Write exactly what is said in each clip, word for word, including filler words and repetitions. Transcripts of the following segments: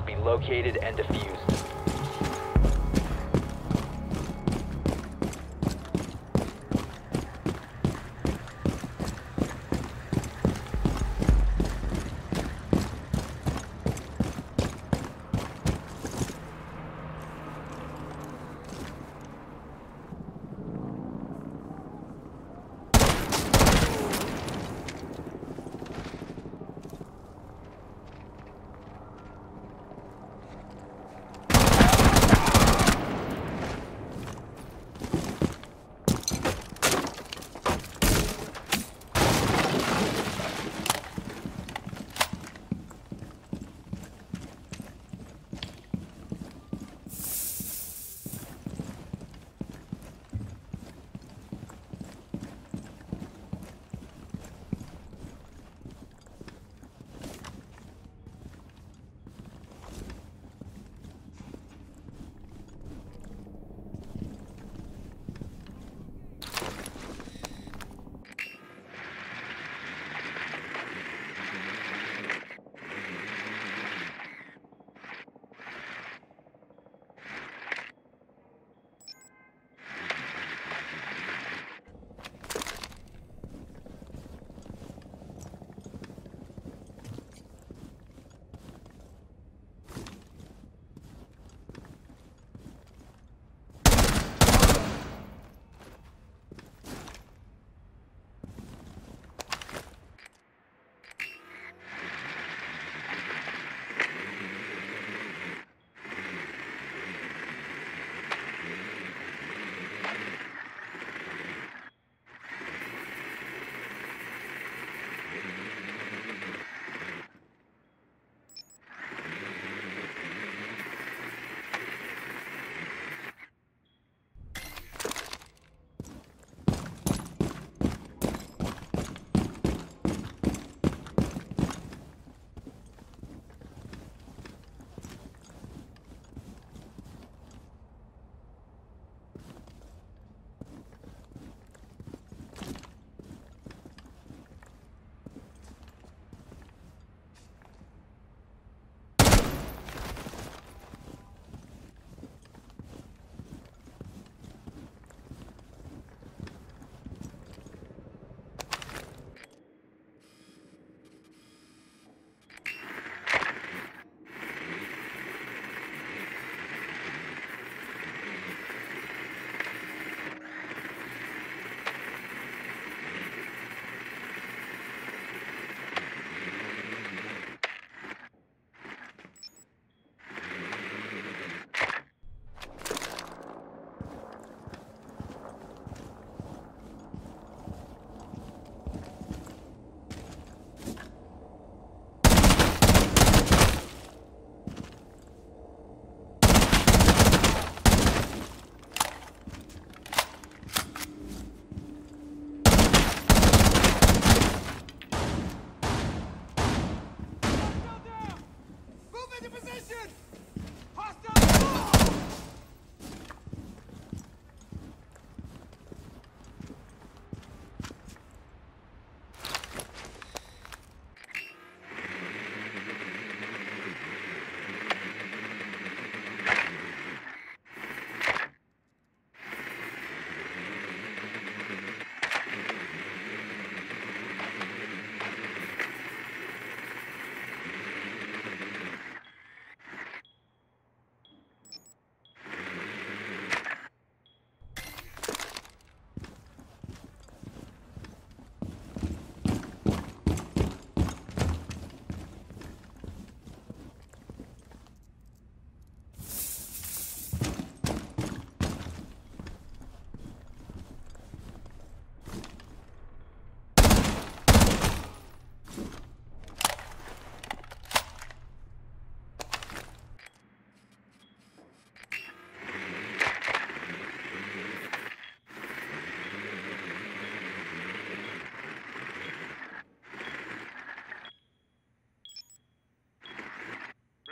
must be located and defused.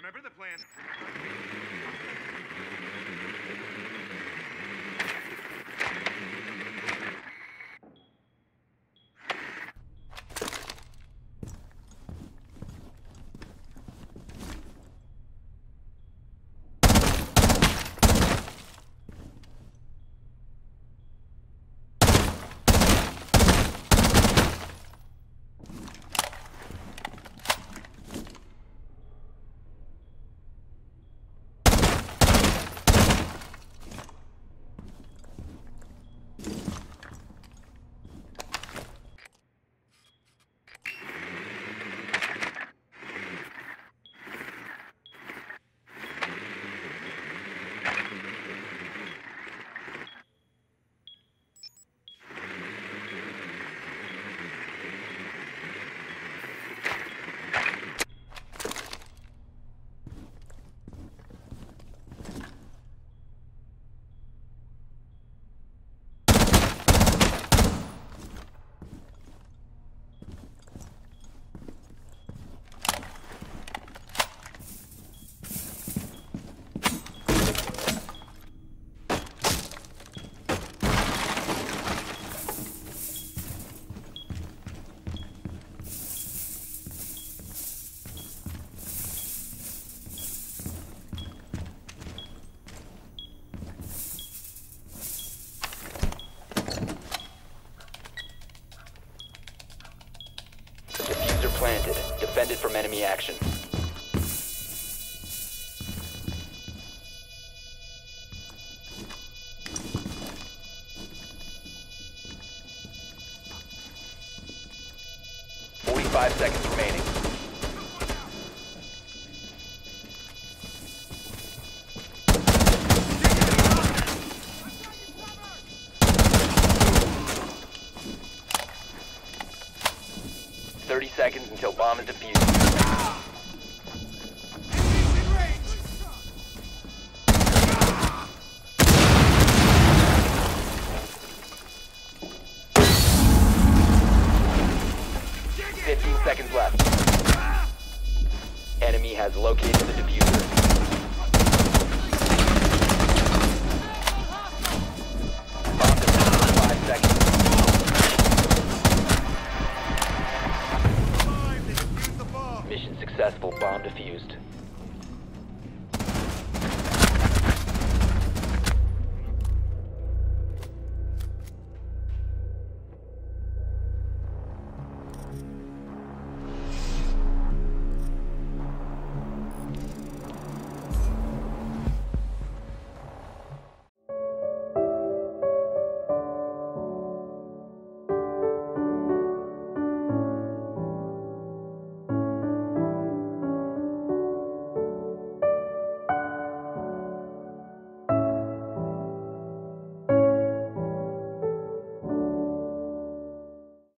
Remember the plan. planted. Defended from enemy action. forty-five seconds remaining. thirty seconds until bomb is defused. fifteen seconds left. Enemy has located the diffuser. Successful. Bomb defused.